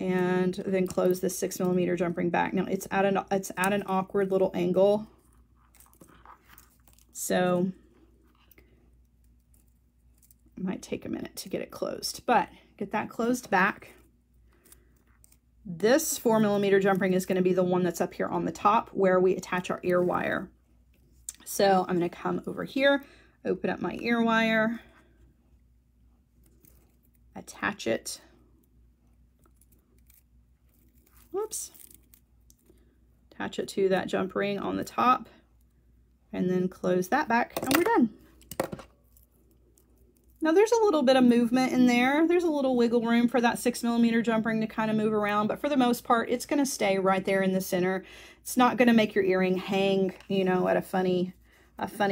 And then close this 6mm jump ring back. Now it's at an awkward little angle. So it might take a minute to get it closed, but get that closed back. This 4mm jump ring is going to be the one that's up here on the top where we attach our ear wire. So I'm going to come over here, open up my ear wire, attach it. Whoops. Attach it to that jump ring on the top, and then close that back, and we're done. Now there's a little bit of movement in there. There's a little wiggle room for that 6mm jump ring to kind of move around, but for the most part, it's going to stay right there in the center. It's not going to make your earring hang, you know, at a funny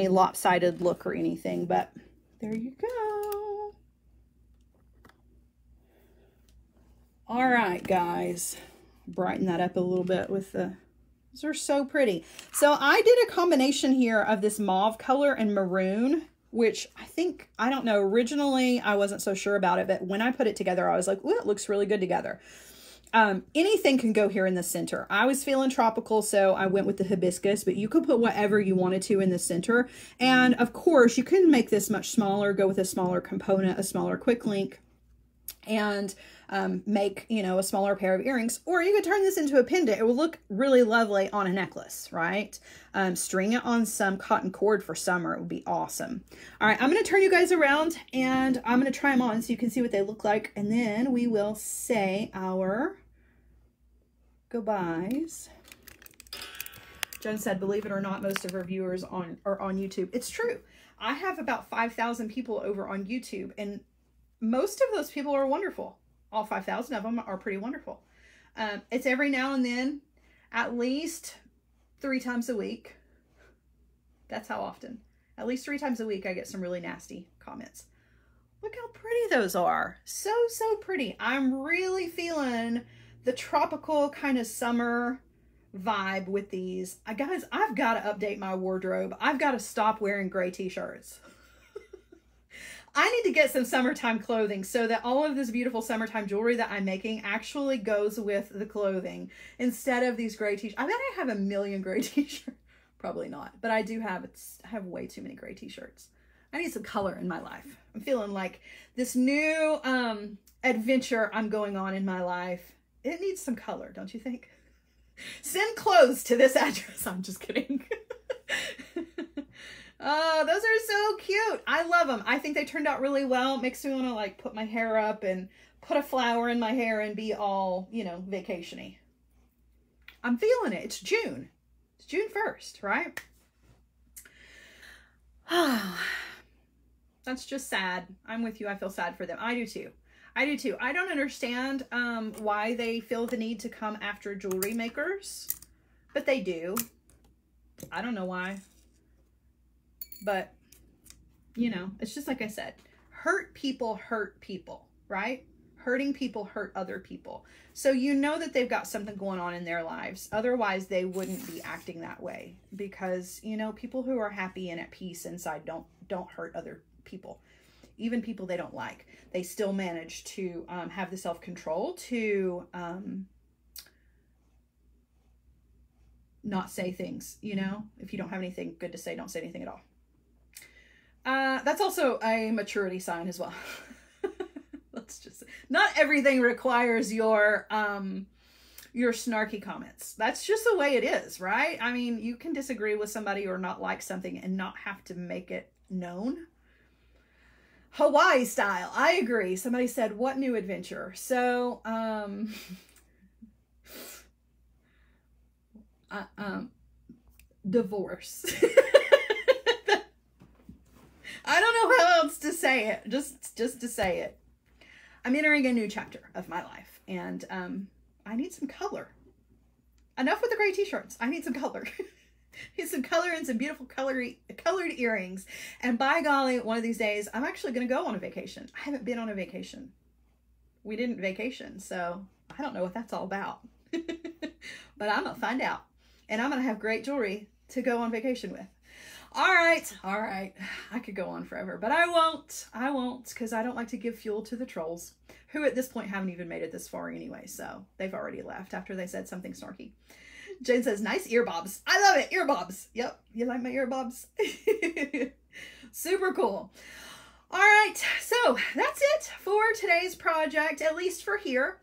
lopsided look or anything, but there you go. All right, guys, brighten that up a little bit with the, these are so pretty. So I did a combination here of this mauve color and maroon, which I think, I don't know, originally I wasn't so sure about it, but when I put it together, I was like, ooh, it looks really good together. Anything can go here in the center. I was feeling tropical, so I went with the hibiscus, but you could put whatever you wanted to in the center. And of course, you can make this much smaller, go with a smaller component, a smaller quick link. And make, you know, a smaller pair of earrings, or you could turn this into a pendant. It will look really lovely on a necklace, right? String it on some cotton cord for summer. It would be awesome. All right, I'm going to turn you guys around and I'm going to try them on so you can see what they look like. And then we will say our goodbyes. Joan said, believe it or not, most of our viewers are on YouTube. It's true. I have about 5,000 people over on YouTube, and most of those people are wonderful. All 5,000 of them are pretty wonderful. It's every now and then, at least 3 times a week. That's how often. At least 3 times a week, I get some really nasty comments. Look how pretty those are. So, so pretty. I'm really feeling the tropical kind of summer vibe with these. Guys, I've got to update my wardrobe. I've got to stop wearing gray t-shirts. I need to get some summertime clothing so that all of this beautiful summertime jewelry that I'm making actually goes with the clothing instead of these gray t-shirts. I bet I have a million gray t-shirts. Probably not, but I do have, I have way too many gray t-shirts. I need some color in my life. I'm feeling like this new adventure I'm going on in my life. It needs some color, don't you think? Send clothes to this address. I'm just kidding. Oh, those are so cute. I love them. I think they turned out really well. Makes me want to like put my hair up and put a flower in my hair and be all, you know, vacationy. I'm feeling it. It's June. It's June 1st, right? Oh, that's just sad. I'm with you. I feel sad for them. I do too. I do too. I don't understand why they feel the need to come after jewelry makers, but they do. I don't know why. But, you know, it's just like I said, hurt people, right? Hurting people hurt other people. So you know that they've got something going on in their lives. Otherwise, they wouldn't be acting that way because, you know, people who are happy and at peace inside don't hurt other people. Even people they don't like. They still manage to have the self-control to not say things, you know? If you don't have anything good to say, don't say anything at all. That's also a maturity sign as well. Let's just say, not everything requires your snarky comments. That's just the way it is, right? I mean, you can disagree with somebody or not like something and not have to make it known. Hawaii style. I agree. Somebody said, what new adventure? So, divorce. I don't know how else to say it. Just to say it. I'm entering a new chapter of my life and I need some color. Enough with the gray t-shirts. I need some color. I need some color and some beautiful colored earrings. And by golly, one of these days, I'm actually going to go on a vacation. I haven't been on a vacation. We didn't vacation, so I don't know what that's all about. But I'm going to find out. And I'm going to have great jewelry to go on vacation with. All right, I could go on forever, but I won't, because I don't like to give fuel to the trolls, who at this point haven't even made it this far anyway, so they've already left after they said something snarky. Jane says, nice ear bobs. I love it, ear bobs. Yep, you like my ear bobs? Super cool. All right, so that's it for today's project, at least for here.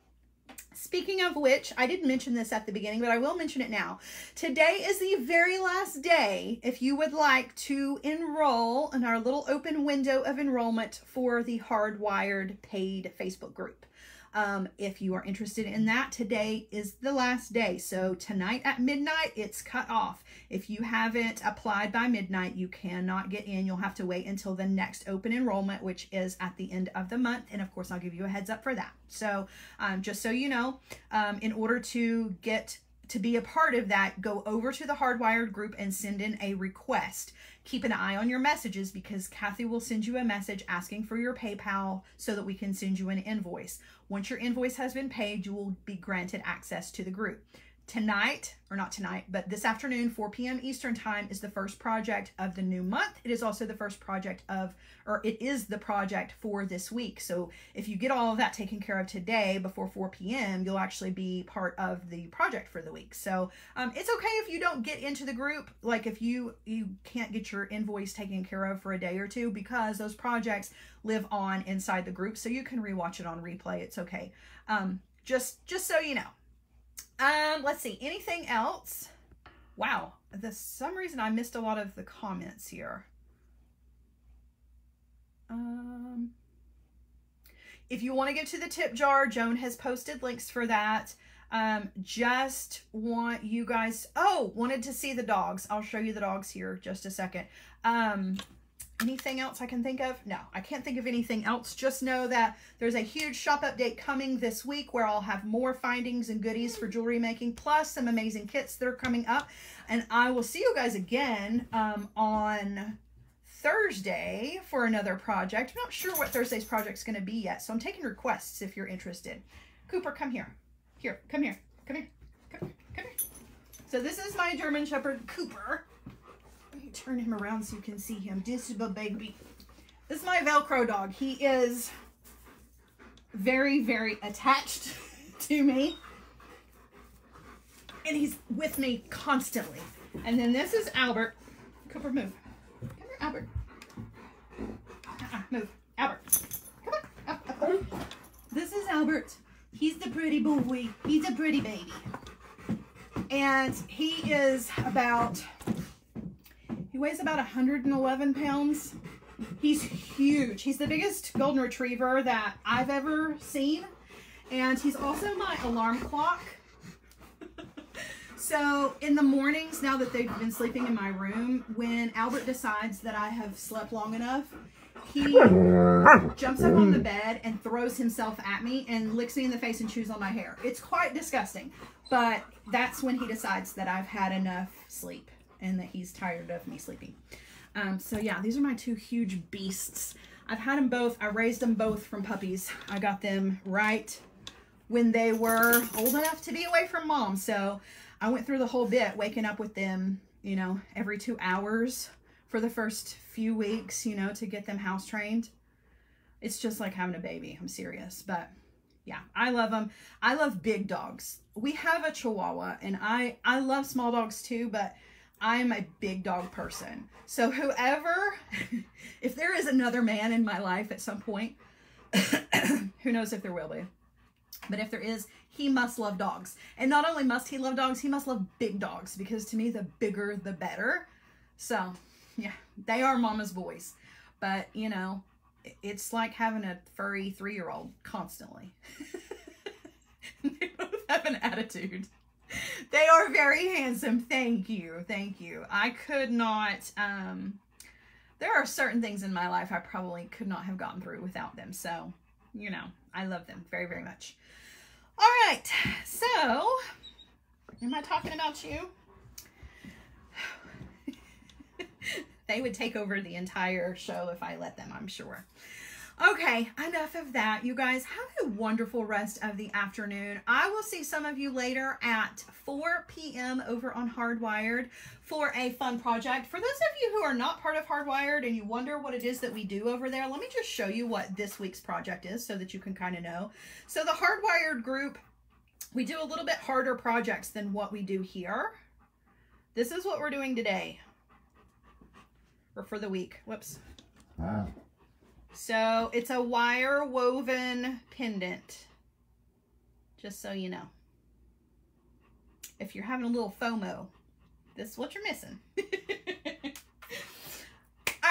Speaking of which, I didn't mention this at the beginning, but I will mention it now. Today is the very last day if you would like to enroll in our little open window of enrollment for the Hardwired paid Facebook group. If you are interested in that, today is the last day. So tonight at midnight, it's cut off. If you haven't applied by midnight, you cannot get in. You'll have to wait until the next open enrollment, which is at the end of the month. And of course, I'll give you a heads up for that. So just so you know, in order to get to be a part of that, go over to the Hardwired group and send in a request. Keep an eye on your messages because Kathy will send you a message asking for your PayPal so that we can send you an invoice. Once your invoice has been paid, you will be granted access to the group. Tonight, or not tonight, but this afternoon, 4 p.m. Eastern time is the first project of the new month. It is also the first project of, or it is the project for this week. So if you get all of that taken care of today before 4 p.m., you'll actually be part of the project for the week. So it's okay if you don't get into the group, like if you can't get your invoice taken care of for a day or two, because those projects live on inside the group. So you can rewatch it on replay. It's okay. Just so you know. Let's see, anything else? Wow, for some reason I missed a lot of the comments here. If you want to get to the tip jar, Joan has posted links for that. Just want you guys, oh, wanted to see the dogs. I'll show you the dogs here just a second. Anything else I can think of? No, I can't think of anything else. Just know that there's a huge shop update coming this week where I'll have more findings and goodies for jewelry making, plus some amazing kits that are coming up. And I will see you guys again on Thursday for another project. I'm not sure what Thursday's project's going to be yet, so I'm taking requests if you're interested. Cooper, come here. Here, come here. Come here. Come here. Come here. So this is my German Shepherd, Cooper. Let me turn him around so you can see him. This is my baby. This is my Velcro dog. He is very, very attached to me. And he's with me constantly. And then this is Albert. Cooper, move. Come here, Albert. Move. Albert. Come on. Up, up, up. This is Albert. He's the pretty boy. He's a pretty baby. And he is about... He weighs about 111 pounds. He's huge. He's the biggest golden retriever that I've ever seen. And he's also my alarm clock. So in the mornings, now that they've been sleeping in my room, when Albert decides that I have slept long enough, he jumps up on the bed and throws himself at me and licks me in the face and chews on my hair. It's quite disgusting, but that's when he decides that I've had enough sleep and that he's tired of me sleeping. So yeah, these are my two huge beasts. I've had them both. I raised them both from puppies. I got them right when they were old enough to be away from mom. So I went through the whole bit, waking up with them, you know, every 2 hours for the first few weeks, you know, to get them house trained. It's just like having a baby. I'm serious, but yeah, I love them. I love big dogs. We have a Chihuahua, and I love small dogs too, but I'm a big dog person. So whoever, if there is another man in my life at some point, who knows if there will be, but if there is, he must love dogs. And not only must he love dogs, he must love big dogs, because to me, the bigger, the better. So yeah, they are mama's boys, but you know, it's like having a furry 3-year-old constantly. They both have an attitude. They are very handsome. Thank you. Thank you. I could not, there are certain things in my life I probably could not have gotten through without them. So, you know, I love them very, very much. All right. So, am I talking about you? They would take over the entire show if I let them, I'm sure. Okay, enough of that. You guys have a wonderful rest of the afternoon. I will see some of you later at 4 p.m. over on Hardwired for a fun project. For those of you who are not part of Hardwired and you wonder what it is that we do over there, let me just show you what this week's project is so that you can kind of know. So the Hardwired group, we do a little bit harder projects than what we do here. This is what we're doing today, or for the week. Whoops. Wow. So it's a wire woven pendant, just so you know. If you're having a little FOMO, this is what you're missing. All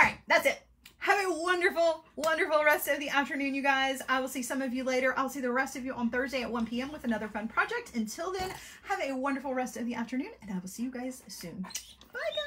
right, that's it. Have a wonderful, wonderful rest of the afternoon, you guys. I will see some of you later. I'll see the rest of you on Thursday at 1 p.m. with another fun project. Until then, have a wonderful rest of the afternoon, and I will see you guys soon. Bye, guys.